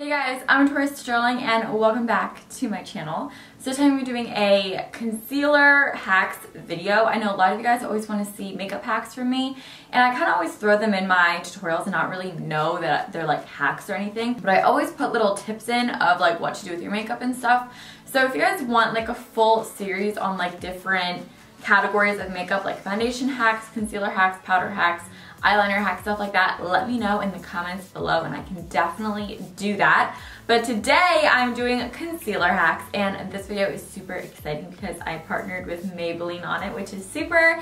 Hey guys, I'm Tori Sterling and welcome back to my channel. So today we're doing a concealer hacks video. I know a lot of you guys always want to see makeup hacks from me, and I kind of always throw them in my tutorials and not really know that they're like hacks or anything, but I always put little tips in of like what to do with your makeup and stuff. So if you guys want like a full series on like different categories of makeup, like foundation hacks, concealer hacks, powder hacks, eyeliner hack, stuff like that, let me know in the comments below and I can definitely do that. But today I'm doing concealer hacks, and this video is super exciting because I partnered with Maybelline on it, which is super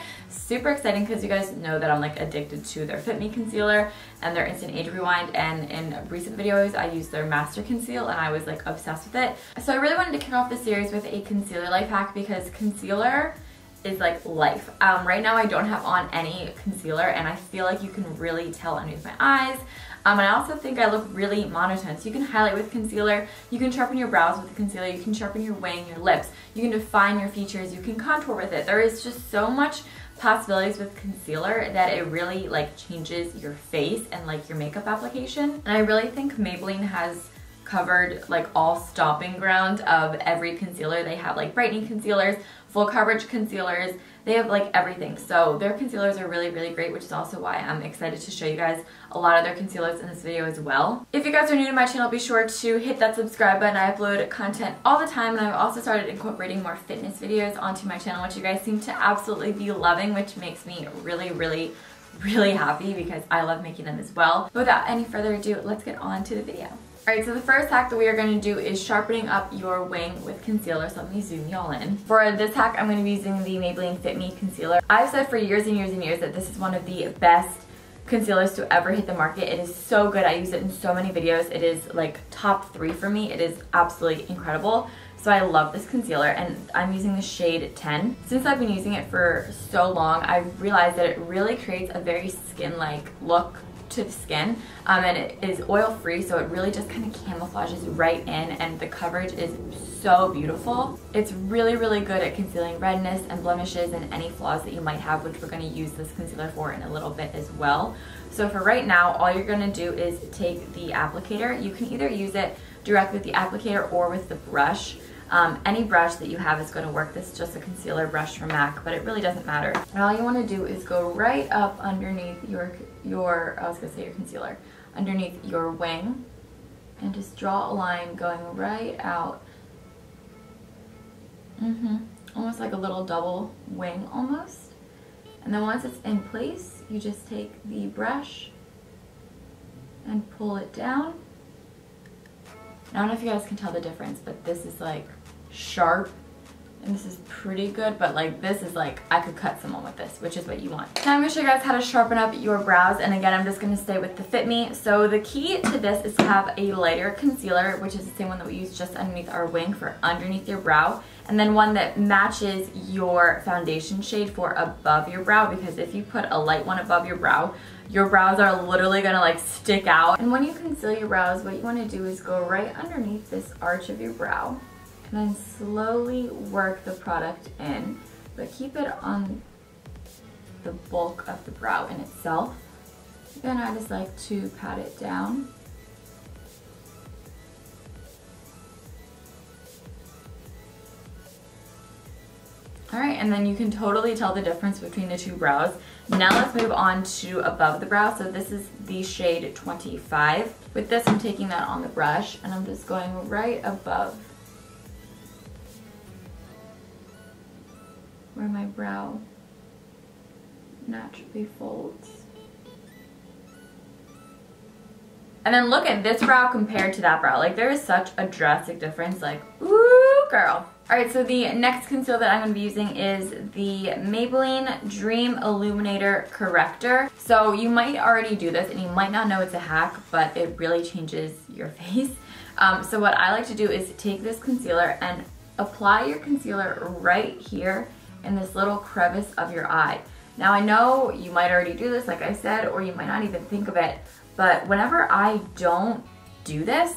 exciting because you guys know that I'm like addicted to their Fit Me concealer and their Instant Age Rewind, and in recent videos I used their Master Conceal and I was like obsessed with it. So I really wanted to kick off the series with a concealer life hack because concealer is like life. Right now I don't have on any concealer and I feel like you can really tell underneath my eyes. And I also think I look really monotone. So you can highlight with concealer, you can sharpen your brows with the concealer, you can sharpen your wing, your lips, you can define your features, you can contour with it. There is just so much possibilities with concealer that it really like changes your face and like your makeup application. And I really think Maybelline has covered like all stomping ground of every concealer. They have like brightening concealers, full coverage concealers, they have like everything. So their concealers are really great, which is also why I'm excited to show you guys a lot of their concealers in this video as well. If you guys are new to my channel, be sure to hit that subscribe button. I upload content all the time, and I've also started incorporating more fitness videos onto my channel, which you guys seem to absolutely be loving, which makes me really happy because I love making them as well. But without any further ado, let's get on to the video. Alright, so the first hack that we are going to do is sharpening up your wing with concealer, so let me zoom y'all in. For this hack, I'm going to be using the Maybelline Fit Me Concealer. I've said for years and years and years that this is one of the best concealers to ever hit the market. It is so good. I use it in so many videos. It is like top 3 for me. It is absolutely incredible. So I love this concealer, and I'm using the shade 10. Since I've been using it for so long, I've realized that it really creates a very skin-like look to the skin, and it is oil free, so it really just kind of camouflages right in, and the coverage is so beautiful. It's really good at concealing redness and blemishes and any flaws that you might have, which we're going to use this concealer for in a little bit as well. So for right now, all you're going to do is take the applicator. You can either use it directly with the applicator or with the brush. Any brush that you have is going to work. This is just a concealer brush from MAC, but it really doesn't matter. And all you want to do is go right up underneath your concealer, underneath your wing, and just draw a line going right out. Almost like a little double wing almost. And then once it's in place, you just take the brush and pull it down. I don't know if you guys can tell the difference, but this is like sharp and this is pretty good, but like this is like I could cut someone with this, which is what you want. Now I'm going to show you guys how to sharpen up your brows, and again I'm just going to stay with the Fit Me. So the key to this is to have a lighter concealer, which is the same one that we use just underneath our wing for underneath your brow, and then one that matches your foundation shade for above your brow, because if you put a light one above your brows are literally gonna like stick out. And when you conceal your brows, what you wanna do is go right underneath this arch of your brow and then slowly work the product in, but keep it on the bulk of the brow in itself. Then I just like to pat it down. Alright, and then you can totally tell the difference between the two brows. Now let's move on to above the brow. So this is the shade 25. With this, I'm taking that on the brush and I'm just going right above where my brow naturally folds. And then look at this brow compared to that brow. Like there is such a drastic difference, like ooh girl. Alright, so the next concealer that I'm going to be using is the Maybelline Dream Illuminator Corrector. So you might already do this and you might not know it's a hack, but it really changes your face. So what I like to do is take this concealer and apply your concealer right here in this little crevice of your eye. Now I know you might already do this like I said, or you might not even think of it, but whenever I don't do this,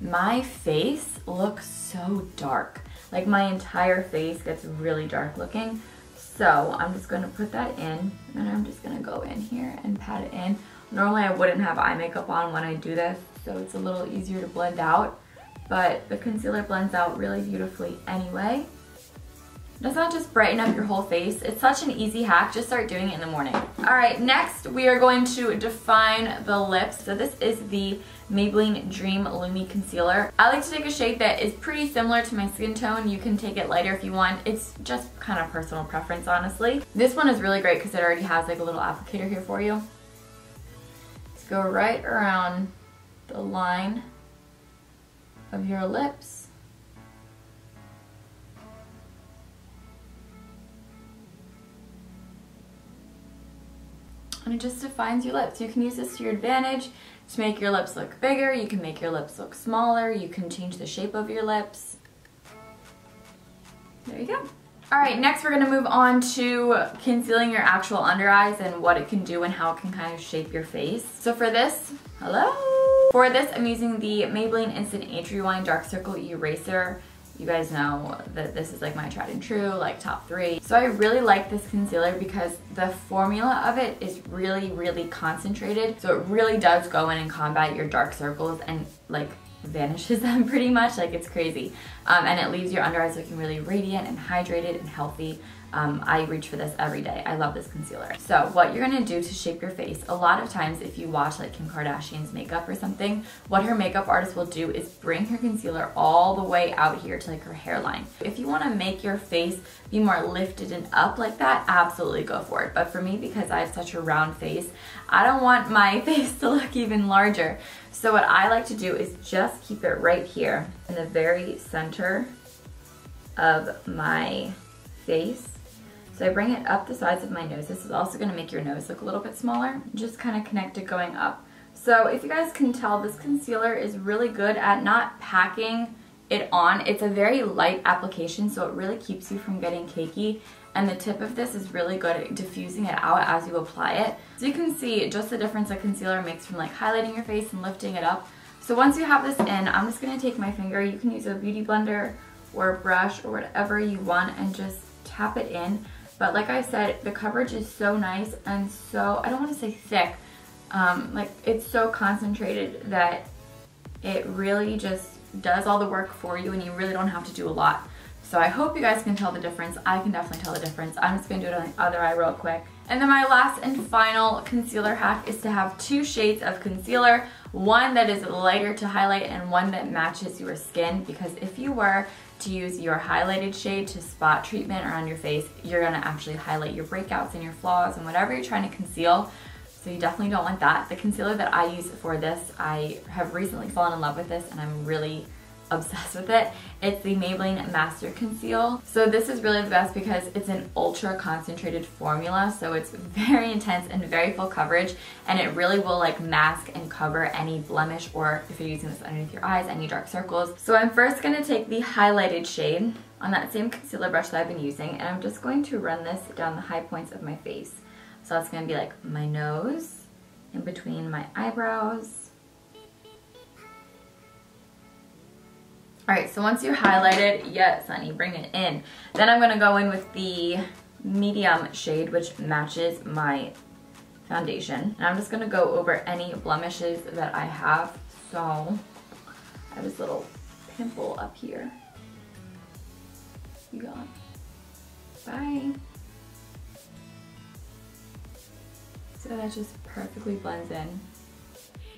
my face looks so dark. Like my entire face gets really dark looking. So I'm just gonna put that in, and I'm just gonna go in here and pat it in. Normally I wouldn't have eye makeup on when I do this, so it's a little easier to blend out, but the concealer blends out really beautifully anyway. Does not just brighten up your whole face. It's such an easy hack. Just start doing it in the morning. All right, next we are going to define the lips. So this is the Maybelline Dream Lumi Concealer. I like to take a shade that is pretty similar to my skin tone. You can take it lighter if you want. It's just kind of personal preference, honestly. This one is really great because it already has like a little applicator here for you. Just go right around the line of your lips. And it just defines your lips. You can use this to your advantage to make your lips look bigger, you can make your lips look smaller, you can change the shape of your lips. There you go. Alright, next we're going to move on to concealing your actual under eyes and what it can do and how it can kind of shape your face. So for this, I'm using the Maybelline Instant Age Rewind Dark Circle Eraser. You guys know that this is like my tried and true, like top 3. So I really like this concealer because the formula of it is really, really concentrated. So it really does go in and combat your dark circles and like vanishes them pretty much. Like it's crazy. And it leaves your under eyes looking really radiant and hydrated and healthy. I reach for this every day. I love this concealer. So what you're gonna do to shape your face, a lot of times if you watch like Kim Kardashian's makeup or something, what her makeup artist will do is bring her concealer all the way out here to like her hairline. If you wanna make your face be more lifted and up like that, absolutely go for it. But for me, because I have such a round face, I don't want my face to look even larger. So what I like to do is just keep it right here in the very center of my face. So I bring it up the sides of my nose. This is also going to make your nose look a little bit smaller. Just kind of connect it going up. So if you guys can tell, this concealer is really good at not packing it on. It's a very light application, so it really keeps you from getting cakey. And the tip of this is really good at diffusing it out as you apply it. So you can see just the difference that concealer makes from like highlighting your face and lifting it up. So once you have this in, I'm just going to take my finger. You can use a beauty blender or a brush or whatever you want and just tap it in. But like I said, the coverage is so nice and so, I don't want to say thick, like it's so concentrated that it really just does all the work for you and you really don't have to do a lot. So I hope you guys can tell the difference. I can definitely tell the difference. I'm just going to do it on the other eye real quick. And then my last and final concealer hack is to have 2 shades of concealer. One that is lighter to highlight and one that matches your skin, because if you were to use your highlighted shade to spot treatment around your face, you're gonna actually highlight your breakouts and your flaws and whatever you're trying to conceal. So you definitely don't want that. The concealer that I use for this, I have recently fallen in love with this and I'm really obsessed with it. It's the Maybelline Master Conceal. So this is really the best because it's an ultra concentrated formula, so it's very intense and very full coverage, and it really will like mask and cover any blemish, or if you're using this underneath your eyes, any dark circles. So I'm first going to take the highlighted shade on that same concealer brush that I've been using, and I'm just going to run this down the high points of my face. So that's going to be like my nose, in between my eyebrows. Alright, so once you highlight it, yes, honey, bring it in. Then I'm going to go in with the medium shade, which matches my foundation. And I'm just going to go over any blemishes that I have. So, I have this little pimple up here. You gone. Bye. So that just perfectly blends in.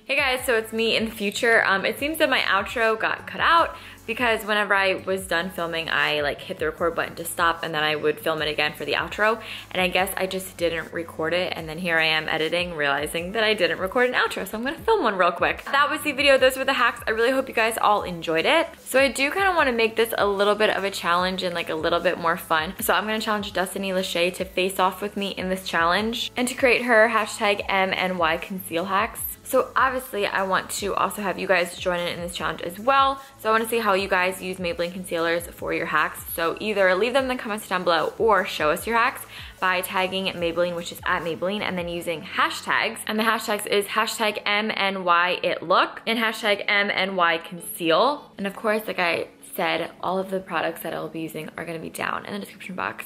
Hey guys, so it's me in the future. It seems that my outro got cut out because whenever I was done filming, I like hit the record button to stop and then I would film it again for the outro. And I guess I just didn't record it, and then here I am editing, realizing that I didn't record an outro, so I'm gonna film one real quick. That was the video, those were the hacks. I really hope you guys all enjoyed it. So I do kind of want to make this a little bit of a challenge and like a little bit more fun. So I'm gonna challenge Destiny Lachey to face off with me in this challenge and to create her #MNYConcealHacks. So obviously I want to also have you guys join in this challenge as well. So I want to see how you guys use Maybelline concealers for your hacks. So either leave them in the comments down below or show us your hacks by tagging Maybelline, which is @Maybelline, and then using hashtags. And the hashtags is #MNYItLook and #MNYConceal. And of course, like I said, all of the products that I'll be using are going to be down in the description box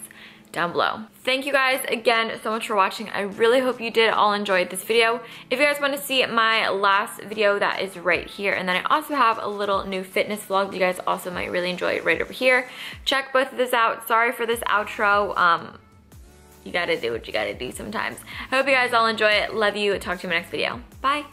down below. Thank you guys again so much for watching. I really hope you did all enjoyed this video. If you guys want to see my last video, that is right here. And then I also have a little new fitness vlog that you guys also might really enjoy right over here. Check both of this out. Sorry for this outro. You gotta do what you gotta do sometimes. I hope you guys all enjoy it. Love you. Talk to you in my next video. Bye.